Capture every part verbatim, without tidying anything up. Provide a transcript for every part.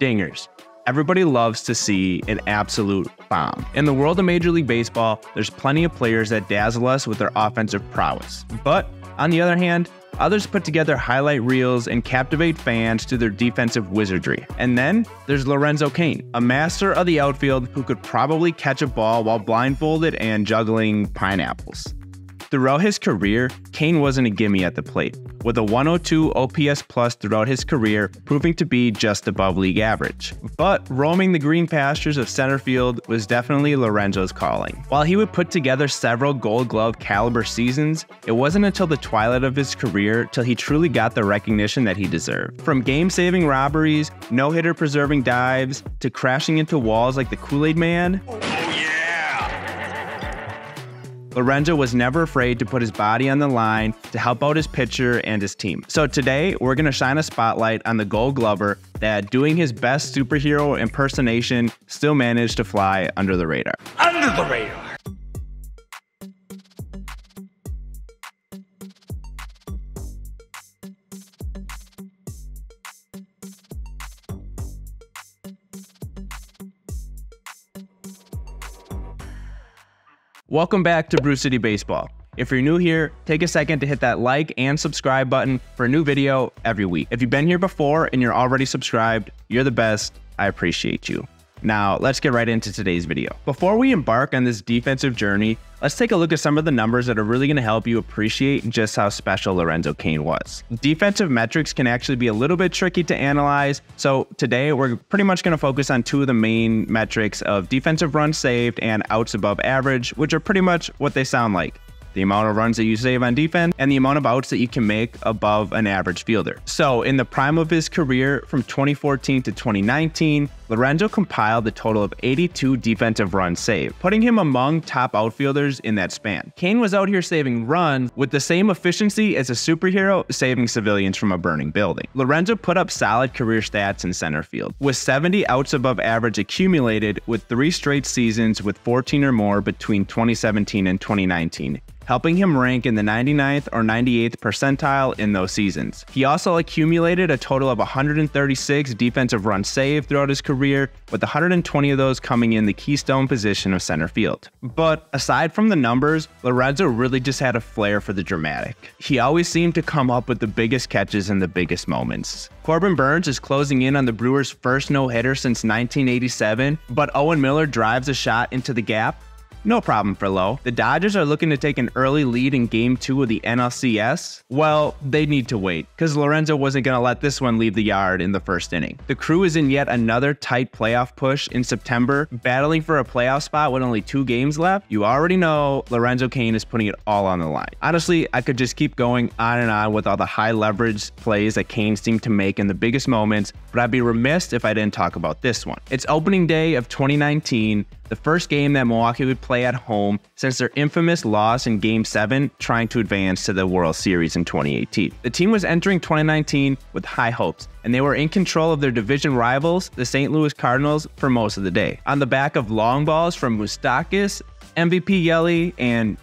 dingers. Everybody loves to see an absolute bomb. In the world of Major League Baseball, there's plenty of players that dazzle us with their offensive prowess. But on the other hand, others put together highlight reels and captivate fans through their defensive wizardry. And then there's Lorenzo Cain, a master of the outfield who could probably catch a ball while blindfolded and juggling pineapples. Throughout his career, Cain wasn't a gimme at the plate, with a one oh two O P S plus throughout his career, proving to be just above league average. But roaming the green pastures of center field was definitely Lorenzo's calling. While he would put together several Gold Glove caliber seasons, it wasn't until the twilight of his career till he truly got the recognition that he deserved. From game-saving robberies, no-hitter preserving dives, to crashing into walls like the Kool-Aid Man, Lorenzo was never afraid to put his body on the line to help out his pitcher and his team. So today, we're going to shine a spotlight on the Gold Glover that, doing his best superhero impersonation, still managed to fly under the radar. Under the radar! Welcome back to Brew City Baseball. If you're new here, take a second to hit that like and subscribe button for a new video every week. If you've been here before and you're already subscribed, you're the best. I appreciate you. Now, let's get right into today's video. Before we embark on this defensive journey, let's take a look at some of the numbers that are really going to help you appreciate just how special Lorenzo Cain was. Defensive metrics can actually be a little bit tricky to analyze, so today we're pretty much going to focus on two of the main metrics of defensive runs saved and outs above average, which are pretty much what they sound like. The amount of runs that you save on defense, and the amount of outs that you can make above an average fielder. So in the prime of his career, from twenty fourteen to twenty nineteen, Lorenzo compiled a total of eighty-two defensive runs saved, putting him among top outfielders in that span. Cain was out here saving runs with the same efficiency as a superhero saving civilians from a burning building. Lorenzo put up solid career stats in center field, with seventy outs above average accumulated with three straight seasons with fourteen or more between twenty seventeen and twenty nineteen. Helping him rank in the ninety-ninth or ninety-eighth percentile in those seasons. He also accumulated a total of one hundred thirty-six defensive runs saved throughout his career, with one hundred twenty of those coming in the keystone position of center field. But aside from the numbers, Lorenzo really just had a flair for the dramatic. He always seemed to come up with the biggest catches in the biggest moments. Corbin Burns is closing in on the Brewers' first no-hitter since nineteen eighty-seven, but Owen Miller drives a shot into the gap. No problem for Lowe. The Dodgers are looking to take an early lead in game two of the N L C S. Well, they need to wait, because Lorenzo wasn't going to let this one leave the yard in the first inning. The Crew is in yet another tight playoff push in September, battling for a playoff spot with only two games left. You already know Lorenzo Cain is putting it all on the line. Honestly, I could just keep going on and on with all the high leverage plays that Cain seemed to make in the biggest moments, but I'd be remiss if I didn't talk about this one. It's opening day of twenty nineteen, the first game that Milwaukee would play at home since their infamous loss in Game seven trying to advance to the World Series in twenty eighteen. The team was entering twenty nineteen with high hopes, and they were in control of their division rivals, the Saint Louis Cardinals, for most of the day. On the back of long balls from Moustakas, M V P Yelly, and Yelly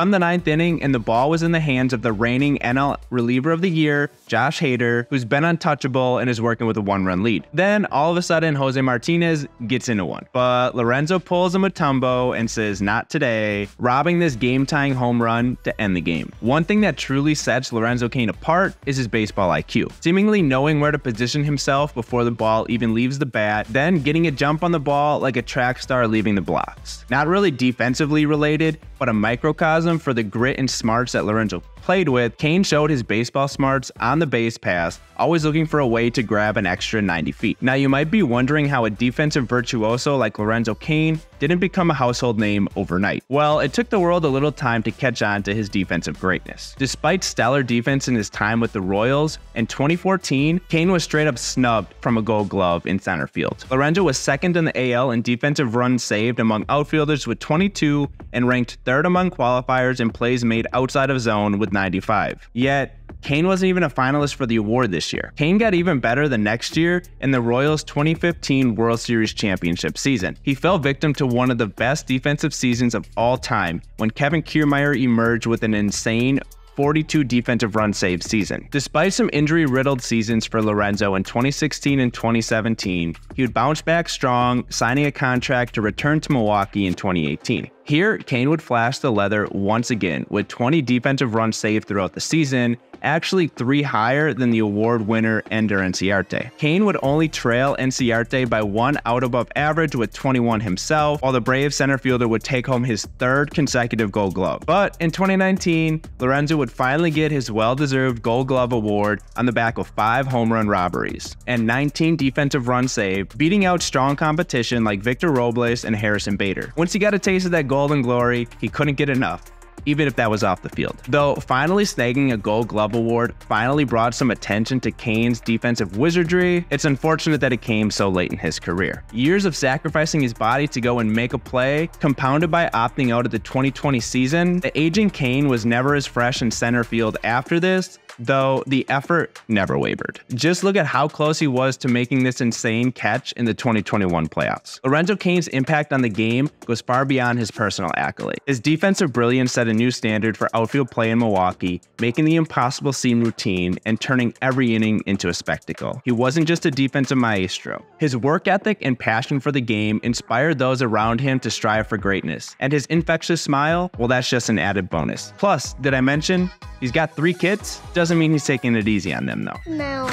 on the ninth inning, and the ball was in the hands of the reigning N L reliever of the year, Josh Hader, who's been untouchable and is working with a one-run lead. Then, all of a sudden, Jose Martinez gets into one. But Lorenzo pulls a Mutombo and says, not today, robbing this game-tying home run to end the game. One thing that truly sets Lorenzo Cain apart is his baseball I Q. Seemingly knowing where to position himself before the ball even leaves the bat, then getting a jump on the ball like a track star leaving the blocks. Not really defensively related, but But a microcosm for the grit and smarts that Lorenzo played with, Cain showed his baseball smarts on the base pass, always looking for a way to grab an extra ninety feet. Now you might be wondering how a defensive virtuoso like Lorenzo Cain didn't become a household name overnight. Well, it took the world a little time to catch on to his defensive greatness. Despite stellar defense in his time with the Royals, in twenty fourteen, Cain was straight up snubbed from a Gold Glove in center field. Lorenzo was second in the A L in defensive runs saved among outfielders with twenty-two and ranked third among qualifiers in plays made outside of zone with ninety-five. Yet, Cain wasn't even a finalist for the award this year. Cain got even better the next year in the Royals' twenty fifteen World Series Championship season. He fell victim to one of the best defensive seasons of all time when Kevin Kiermaier emerged with an insane forty-two defensive run save season. Despite some injury-riddled seasons for Lorenzo in twenty sixteen and twenty seventeen, he would bounce back strong, signing a contract to return to Milwaukee in twenty eighteen. Here, Cain would flash the leather once again with twenty defensive runs saved throughout the season, actually three higher than the award winner Ender Enciarte. Cain would only trail Enciarte by one out above average with twenty-one himself, while the Brave center fielder would take home his third consecutive Gold Glove. But in twenty nineteen, Lorenzo would finally get his well-deserved Gold Glove Award on the back of five home run robberies and nineteen defensive runs saved, beating out strong competition like Victor Robles and Harrison Bader. Once he got a taste of that golden glory, he couldn't get enough, even if that was off the field. Though finally snagging a Gold Glove Award finally brought some attention to Cain's defensive wizardry, it's unfortunate that it came so late in his career. Years of sacrificing his body to go and make a play, compounded by opting out of the twenty twenty season, the aging Cain was never as fresh in center field after this, though the effort never wavered. Just look at how close he was to making this insane catch in the twenty twenty-one playoffs. Lorenzo Cain's impact on the game goes far beyond his personal accolade. His defensive brilliance set a new standard for outfield play in Milwaukee, making the impossible seem routine and turning every inning into a spectacle. He wasn't just a defensive maestro. His work ethic and passion for the game inspired those around him to strive for greatness, and his infectious smile, well, that's just an added bonus. Plus, did I mention he's got three kids? Doesn't mean he's taking it easy on them, though. No.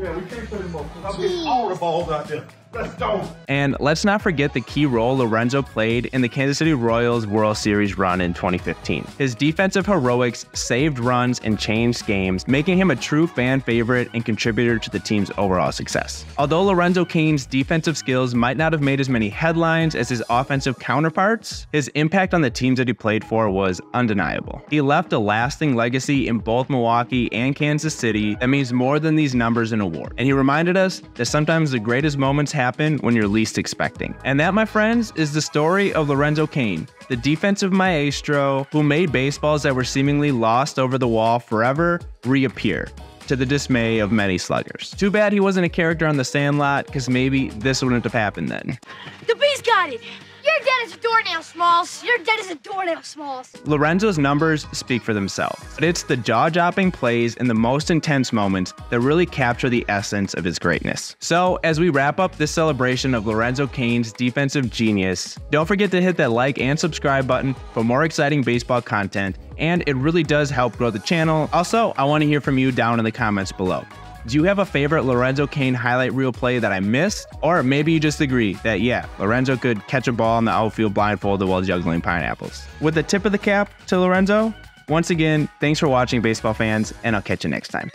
Yeah, we can't put him up. I'll get all the balls out there. Let's go. And let's not forget the key role Lorenzo played in the Kansas City Royals World Series run in twenty fifteen. His defensive heroics saved runs and changed games, making him a true fan favorite and contributor to the team's overall success. Although Lorenzo Cain's defensive skills might not have made as many headlines as his offensive counterparts, his impact on the teams that he played for was undeniable. He left a lasting legacy in both Milwaukee and Kansas City that means more than these numbers and awards. And he reminded us that sometimes the greatest moments happen happen when you're least expecting. And that, my friends, is the story of Lorenzo Cain, the defensive maestro who made baseballs that were seemingly lost over the wall forever reappear, to the dismay of many sluggers. Too bad he wasn't a character on the Sandlot, because maybe this wouldn't have happened then. The beast got it! You're dead as a doornail, Smalls. You're dead as a doornail, Smalls. Lorenzo's numbers speak for themselves, but it's the jaw-dropping plays and the most intense moments that really capture the essence of his greatness. So, as we wrap up this celebration of Lorenzo Cain's defensive genius, don't forget to hit that like and subscribe button for more exciting baseball content, and it really does help grow the channel. Also, I want to hear from you down in the comments below. Do you have a favorite Lorenzo Cain highlight reel play that I missed? Or maybe you just agree that, yeah, Lorenzo could catch a ball in the outfield blindfolded while juggling pineapples. With the tip of the cap to Lorenzo, once again, thanks for watching, baseball fans, and I'll catch you next time.